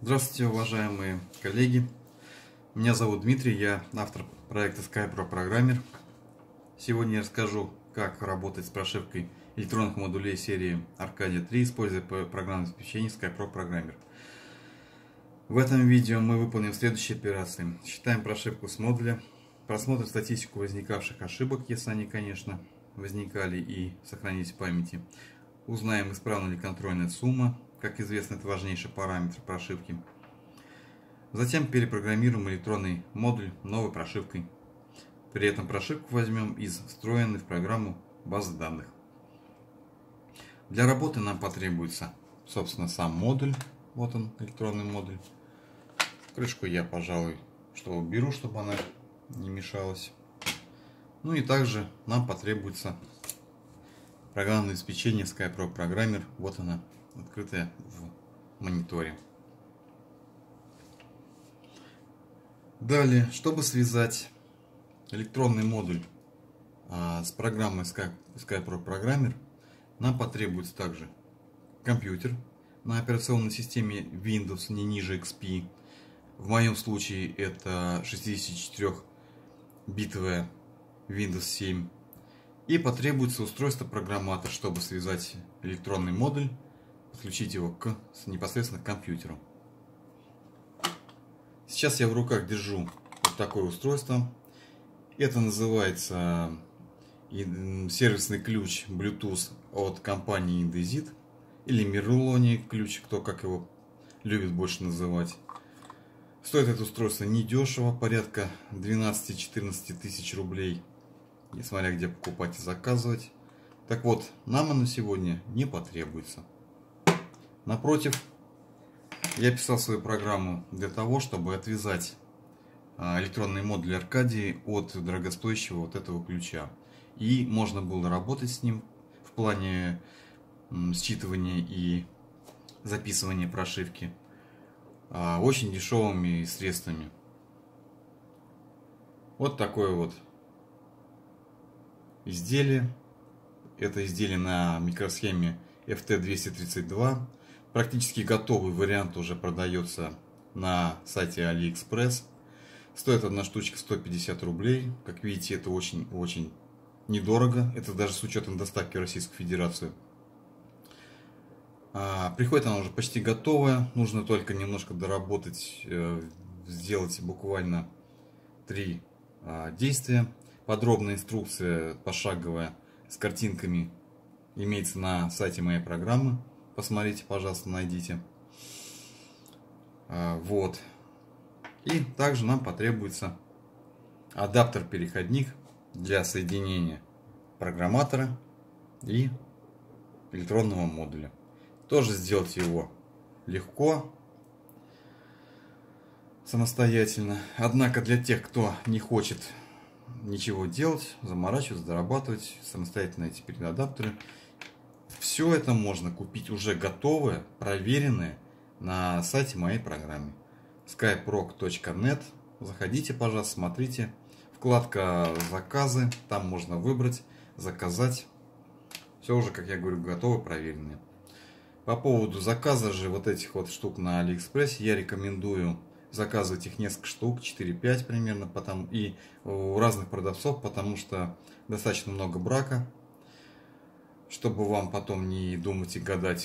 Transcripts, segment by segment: Здравствуйте, уважаемые коллеги! Меня зовут Дмитрий, я автор проекта SkyPro Programmer. Сегодня я расскажу, как работать с прошивкой электронных модулей серии Arcadia 3, используя программное обеспечение SkyPro Programmer. В этом видео мы выполним следующие операции. Считаем прошивку с модуля, просмотрим статистику возникавших ошибок, если они, конечно, возникали и сохранились в памяти. Узнаем, исправна ли контрольная сумма. Как известно, это важнейший параметр прошивки. Затем перепрограммируем электронный модуль новой прошивкой. При этом прошивку возьмем из встроенной в программу базы данных. Для работы нам потребуется, собственно, сам модуль. Вот он, электронный модуль. Крышку я, пожалуй, что уберу, чтобы она не мешалась. Ну и также нам потребуется программное обеспечение SkyPro Programmer. Вот она, открытая в мониторе. Далее, чтобы связать электронный модуль с программой SkyPro Programmer, нам потребуется также компьютер на операционной системе Windows не ниже XP. В моем случае это 64-битовая Windows 7. И потребуется устройство программатор, чтобы связать электронный модуль, подключить его непосредственно к компьютеру. Сейчас я в руках держу вот такое устройство. Это называется сервисный ключ Bluetooth от компании Indesit или Merloni ключ, кто как его любит больше называть. Стоит это устройство недешево, порядка 12-14 тысяч рублей, несмотря где покупать и заказывать. Так вот, нам оно сегодня не потребуется. Напротив, я писал свою программу для того, чтобы отвязать электронный модуль Аркадии от дорогостоящего вот этого ключа. И можно было работать с ним в плане считывания и записывания прошивки очень дешевыми средствами. Вот такое вот изделие. Это изделие на микросхеме FT232. Практически готовый вариант уже продается на сайте AliExpress. Стоит одна штучка 150 рублей. Как видите, это очень-очень недорого. Это даже с учетом доставки в Российскую Федерацию. Приходит она уже почти готовая. Нужно только немножко доработать, сделать буквально 3 действия. Подробная инструкция, пошаговая, с картинками, имеется на сайте моей программы. Посмотрите, пожалуйста, найдите. Вот. И также нам потребуется адаптер-переходник для соединения программатора и электронного модуля. Тоже сделать его легко, самостоятельно. Однако для тех, кто не хочет ничего делать, заморачиваться, дорабатывать самостоятельно эти переадаптеры, все это можно купить уже готовое, проверенное на сайте моей программы skyprog.net. Заходите, пожалуйста, смотрите. Вкладка «Заказы». Там можно выбрать, заказать. Все уже, как я говорю, готово, проверенное. По поводу заказа же вот этих вот штук на AliExpress, я рекомендую заказывать их несколько штук, 4-5 примерно, потом, и у разных продавцов, потому что достаточно много брака. Чтобы вам потом не думать и гадать,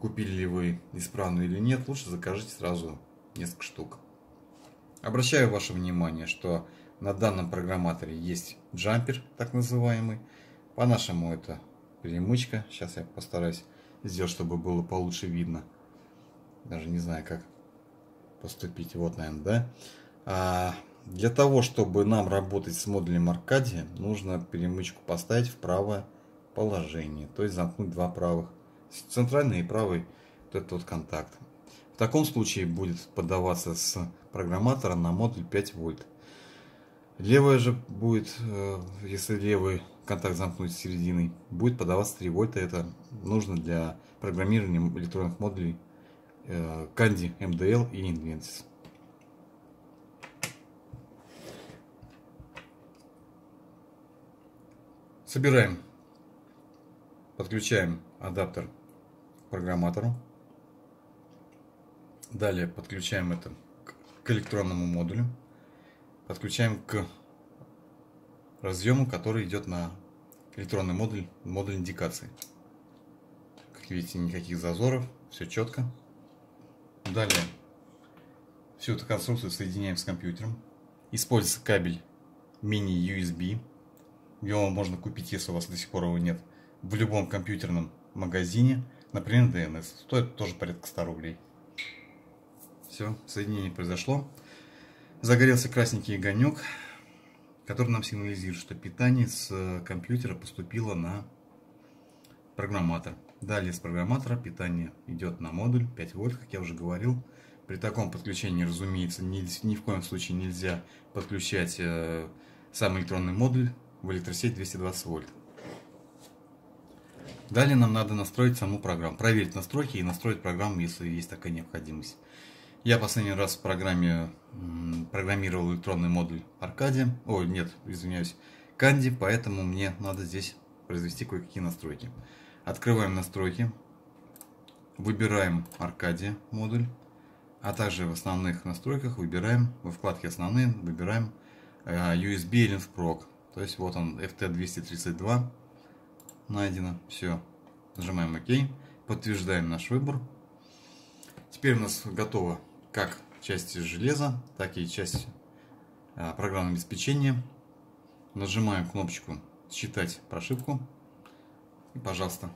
купили ли вы исправную или нет, лучше закажите сразу несколько штук. Обращаю ваше внимание, что на данном программаторе есть джампер, так называемый. По-нашему это перемычка. Сейчас я постараюсь сделать, чтобы было получше видно. Даже не знаю, как поступить. Вот, наверное, да? Для того, чтобы нам работать с модулем Аркадия, нужно перемычку поставить в правое положение, то есть замкнуть два правых, центральный и правый вот этот вот контакт. В таком случае будет подаваться с программатора на модуль 5 вольт. Левая же будет, если левый контакт замкнуть с серединой, будет подаваться 3 вольта. Это нужно для программирования электронных модулей Candy, MDL и Inventis. Собираем. Подключаем адаптер к программатору. Далее подключаем это к электронному модулю. Подключаем к разъему, который идет на электронный модуль, модуль индикации. Как видите, никаких зазоров, все четко. Далее всю эту конструкцию соединяем с компьютером. Используется кабель mini-USB. Его можно купить, если у вас до сих пор его нет, в любом компьютерном магазине, например, DNS. Стоит тоже порядка 100 рублей. Все, соединение произошло. Загорелся красненький огонек, который нам сигнализирует, что питание с компьютера поступило на программатор. Далее с программатора питание идет на модуль 5 вольт, как я уже говорил. При таком подключении, разумеется, ни в коем случае нельзя подключать сам электронный модуль в электросеть 220 вольт. Далее нам надо настроить саму программу, проверить настройки и настроить программу, если есть такая необходимость. Я последний раз в программе программировал электронный модуль Arcadia, ой, нет, извиняюсь, Candy, поэтому мне надо здесь произвести кое-какие настройки. Открываем настройки, выбираем Arcadia модуль, а также в основных настройках выбираем, во вкладке основные, выбираем USB или FPROG. То есть вот он, FT232 найдено. Все, нажимаем ОК, подтверждаем наш выбор. Теперь у нас готова как часть железа, так и часть программного обеспечения. Нажимаем кнопочку «Считать прошивку». И, пожалуйста,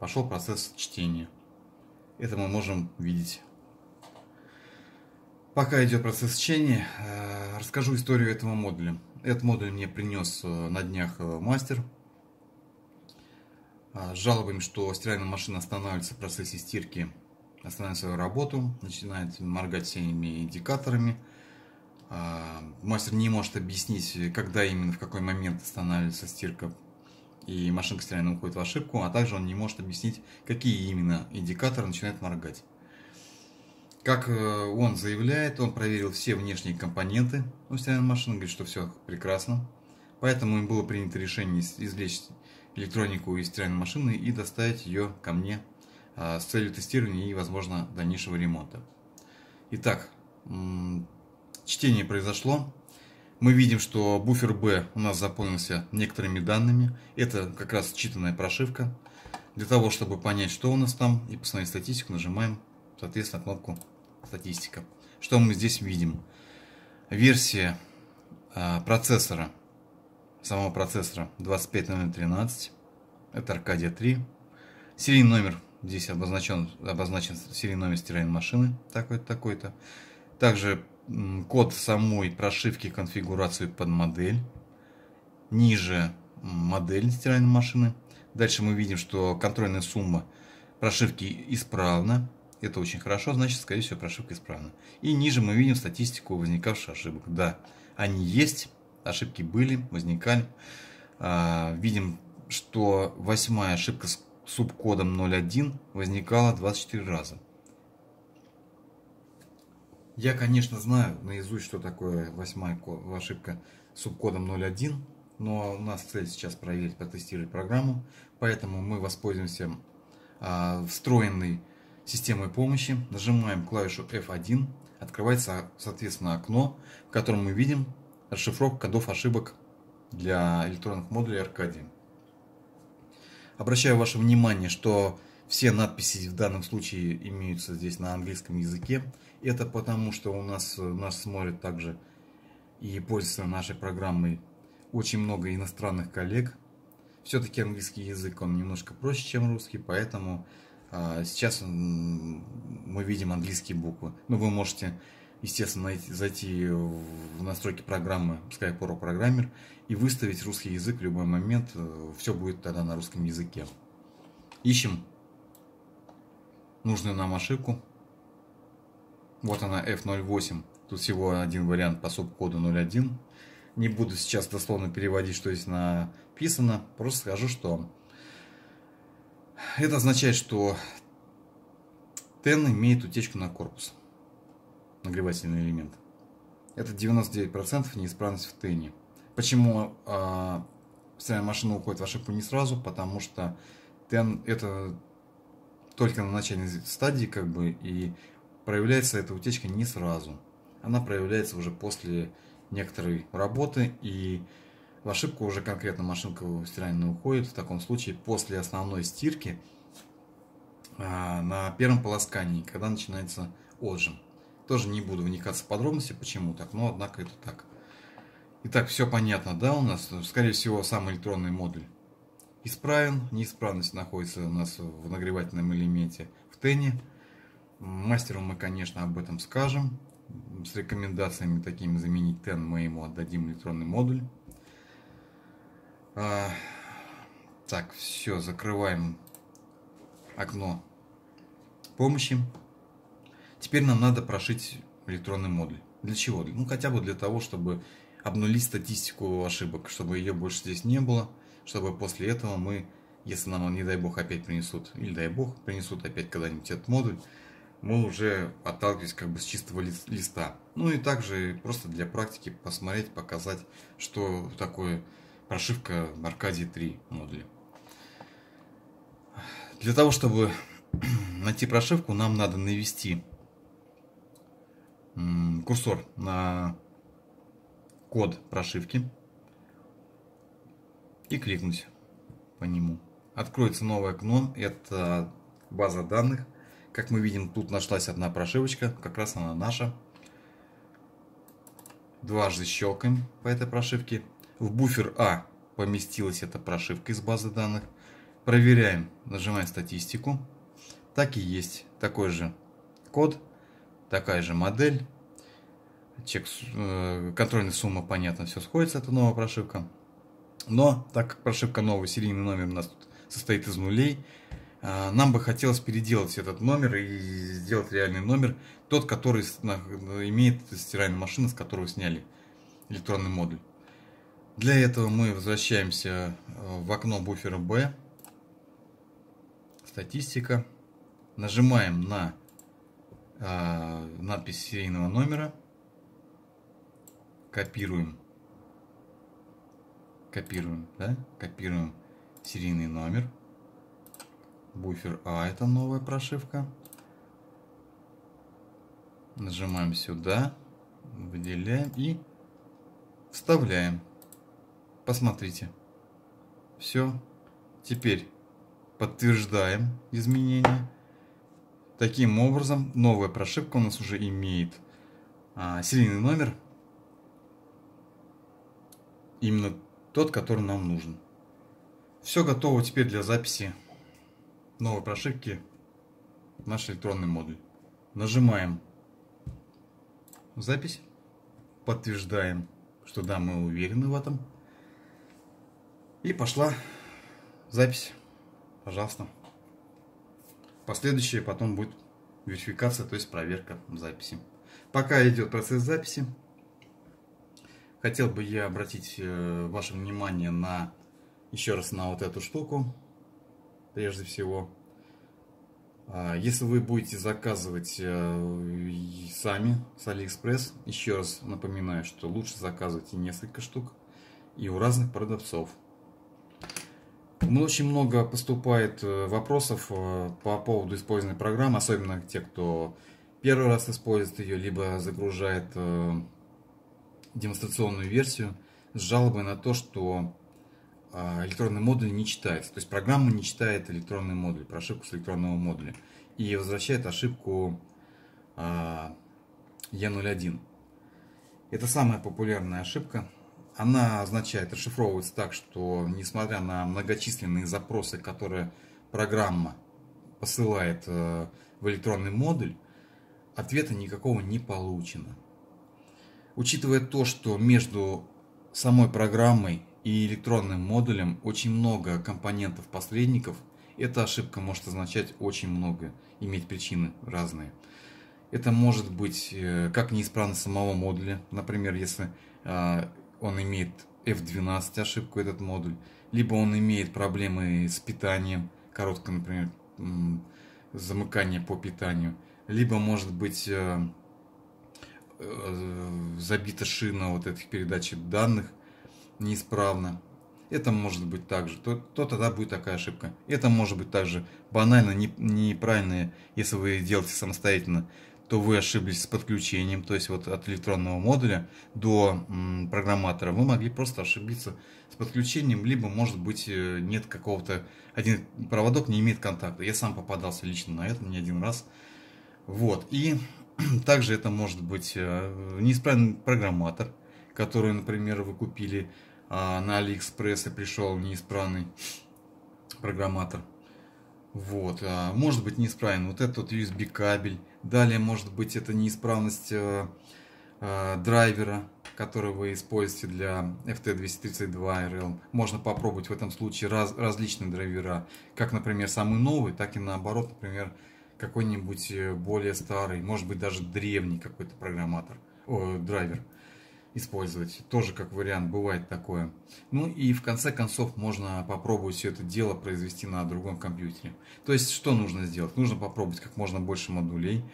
пошел процесс чтения. Это мы можем видеть. Пока идет процесс чтения, расскажу историю этого модуля. Этот модуль мне принес на днях мастер. Жалуем, что стиральная машина останавливается в процессе стирки, останавливает свою работу, начинает моргать всеми индикаторами. Мастер не может объяснить, когда именно, в какой момент останавливается стирка, и машинка стиральная уходит в ошибку, а также он не может объяснить, какие именно индикаторы начинают моргать. Как он заявляет, он проверил все внешние компоненты у стиральной машины, говорит, что все прекрасно. Поэтому им было принято решение извлечь электронику из стиральной машины и доставить ее ко мне с целью тестирования и, возможно, дальнейшего ремонта. Итак, чтение произошло. Мы видим, что буфер B у нас заполнился некоторыми данными. Это как раз считанная прошивка. Для того, чтобы понять, что у нас там, и посмотреть статистику, нажимаем, соответственно, кнопку «Статистика». Что мы здесь видим? Версия процессора, самого процессора 25013, это Arcadia 3. Серийный номер здесь обозначен серийный номер стиральной машины, такой-то, такой-то. Также код самой прошивки, конфигурацию под модель. Ниже модель стиральной машины. Дальше мы видим, что контрольная сумма прошивки исправна. Это очень хорошо, значит, скорее всего, прошивка исправна. И ниже мы видим статистику возникавших ошибок. Да, они есть, ошибки были, возникали. Видим, что 8-я ошибка с субкодом 01 возникала 24 раза. Я, конечно, знаю наизусть, что такое 8-я ошибка с субкодом 01, но у нас цель сейчас проверить, протестировать программу, поэтому мы воспользуемся встроенной системой помощи, нажимаем клавишу F1, открывается, соответственно, окно, в котором мы видим расшифровку кодов ошибок для электронных модулей Arcadia. Обращаю ваше внимание, что все надписи в данном случае имеются здесь на английском языке. Это потому, что у нас смотрят также и пользуются нашей программой очень много иностранных коллег. Все-таки английский язык, он немножко проще, чем русский, поэтому сейчас мы видим английские буквы. Но вы можете, естественно, зайти в настройки программы SkyPro Programmer и выставить русский язык в любой момент. Все будет тогда на русском языке. Ищем нужную нам ошибку. Вот она, F08. Тут всего один вариант по субкоду 01. Не буду сейчас дословно переводить, что здесь написано. Просто скажу, что это означает, что ТЭН имеет утечку на корпус, нагревательный элемент. Это 99% неисправность в ТЭНе. Почему стиральная машина уходит в ошибку не сразу? Потому что ТЭН это только на начальной стадии, как бы, и проявляется эта утечка не сразу. Она проявляется уже после некоторой работы, и в ошибку уже конкретно машинка стиральная уходит. В таком случае после основной стирки на первом полоскании, когда начинается отжим. Тоже не буду вникаться в подробности, почему так, но однако это так. Итак, все понятно, да, у нас, скорее всего, сам электронный модуль исправен. Неисправность находится у нас в нагревательном элементе в тене. Мастеру мы, конечно, об этом скажем. С рекомендациями такими заменить тен мы ему отдадим электронный модуль. Так, все, закрываем окно помощи. Теперь нам надо прошить электронный модуль. Для чего? Ну, хотя бы для того, чтобы обнулить статистику ошибок, чтобы ее больше здесь не было, чтобы после этого мы, если нам, не дай бог, опять принесут, или дай бог, принесут опять когда-нибудь этот модуль, мы уже отталкивались как бы с чистого листа. Ну и также просто для практики посмотреть, показать, что такое прошивка Arcadia 3 модуля. Для того, чтобы найти прошивку, нам надо навести курсор на код прошивки и кликнуть по нему. Откроется новое окно, это база данных. Как мы видим, тут нашлась одна прошивочка, как раз она наша. Дважды щелкаем по этой прошивке. В буфер А поместилась эта прошивка из базы данных. Проверяем, нажимаем статистику. Так и есть, такой же код, такая же модель. Чек, контрольная сумма, понятно, все сходится, это новая прошивка. Но так как прошивка новая, серийный номер у нас тут состоит из нулей, нам бы хотелось переделать этот номер и сделать реальный номер, тот, который имеет стиральная машина, с которой сняли электронный модуль. Для этого мы возвращаемся в окно буфера B, статистика, нажимаем на надпись серийного номера, копируем серийный номер, буфер А, это новая прошивка, нажимаем сюда, выделяем и вставляем. Посмотрите, все, теперь подтверждаем изменения. Таким образом, новая прошивка у нас уже имеет серийный номер, именно тот, который нам нужен. Все готово теперь для записи новой прошивки в наш электронный модуль. Нажимаем запись, подтверждаем, что да, мы уверены в этом. И пошла запись. Пожалуйста. Последующее потом будет верификация, то есть проверка записи. Пока идет процесс записи, хотел бы я обратить ваше внимание на еще раз на вот эту штуку. Прежде всего, если вы будете заказывать сами с AliExpress, еще раз напоминаю, что лучше заказывайте несколько штук и у разных продавцов. Очень много поступает вопросов по поводу использования программы, особенно те, кто первый раз использует ее, либо загружает демонстрационную версию с жалобой на то, что электронный модуль не читается. То есть программа не читает электронный модуль, прошивку с электронного модуля. И возвращает ошибку E01. Это самая популярная ошибка. Она означает, расшифровывается так, что несмотря на многочисленные запросы, которые программа посылает в электронный модуль, ответа никакого не получено. Учитывая то, что между самой программой и электронным модулем очень много компонентов-посредников, эта ошибка может означать очень много, иметь причины разные. Это может быть как неисправность самого модуля, например, если он имеет F12 ошибку, этот модуль, либо он имеет проблемы с питанием, короткое, например, замыкание по питанию, либо может быть забита шина вот этих передач данных неисправно. Это может быть также, то тогда будет такая ошибка. Это может быть также банально неправильно, если вы делаете самостоятельно, то вы ошиблись с подключением, то есть вот от электронного модуля до программатора вы могли просто ошибиться с подключением, либо, может быть, нет какого-то, один проводок не имеет контакта. Я сам попадался лично на это не один раз. Вот, и также это может быть неисправный программатор, который, например, вы купили на AliExpress и пришел неисправный программатор. Вот, может быть неисправен вот этот вот USB кабель, далее может быть это неисправность драйвера, который вы используете для FT232RL. Можно попробовать в этом случае различные драйвера, как, например, самый новый, так и наоборот, например, какой-нибудь более старый, может быть даже древний какой-то программатор, драйвер использовать. Тоже как вариант, бывает такое. Ну и в конце концов можно попробовать все это дело произвести на другом компьютере. То есть что нужно сделать? Нужно попробовать как можно больше модулей,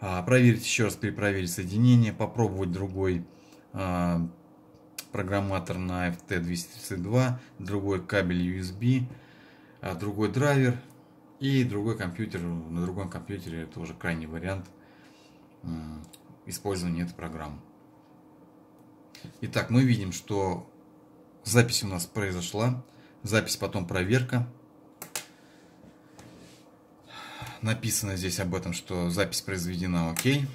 проверить еще раз, перепроверить соединение, попробовать другой программатор на FT232, другой кабель USB, другой драйвер и другой компьютер. На другом компьютере это уже крайний вариант использования этой программы. Итак, мы видим, что запись у нас произошла, запись, потом проверка. Написано здесь об этом, что запись произведена, окей.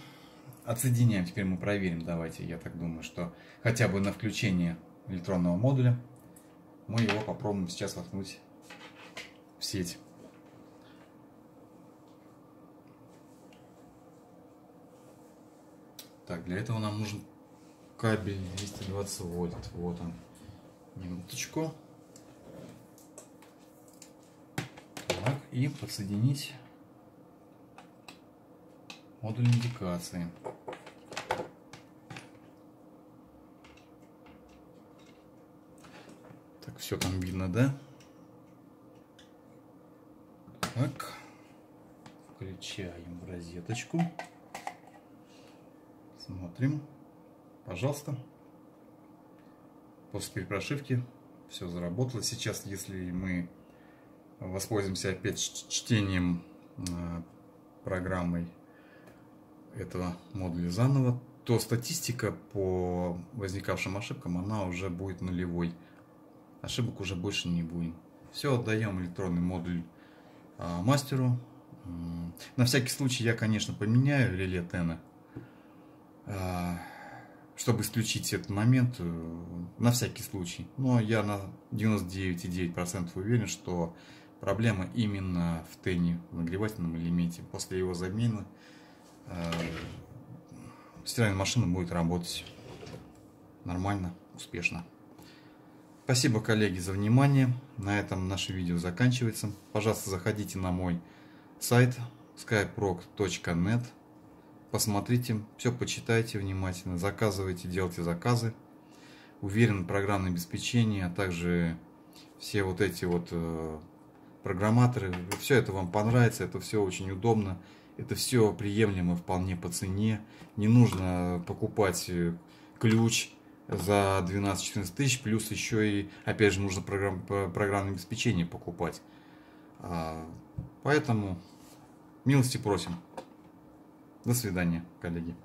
Отсоединяем, теперь мы проверим, давайте, я так думаю, что хотя бы на включение электронного модуля мы его попробуем сейчас воткнуть в сеть. Так, для этого нам нужен кабель 220 вольт, вот он, минуточку. Так, и подсоединить модуль индикации. Так, все там видно, да? Так, включаем в розеточку, смотрим. Пожалуйста. После перепрошивки все заработало. Сейчас, если мы воспользуемся опять чтением программой этого модуля заново, то статистика по возникавшим ошибкам, она уже будет нулевой. Ошибок уже больше не будем. Все, отдаем электронный модуль мастеру. На всякий случай я, конечно, поменяю реле Тена, чтобы исключить этот момент, на всякий случай. Но я на 99,9% уверен, что проблема именно в тене, в нагревательном элементе. После его замены стиральная машина будет работать нормально, успешно. Спасибо, коллеги, за внимание. На этом наше видео заканчивается. Пожалуйста, заходите на мой сайт skyprog.net. Посмотрите, все почитайте внимательно, заказывайте, делайте заказы. Уверен, программное обеспечение, а также все вот эти вот программаторы, все это вам понравится, это все очень удобно, это все приемлемо вполне по цене. Не нужно покупать ключ за 12-14 тысяч, плюс еще и, опять же, нужно программное обеспечение покупать. Поэтому милости просим. До свидания, коллеги.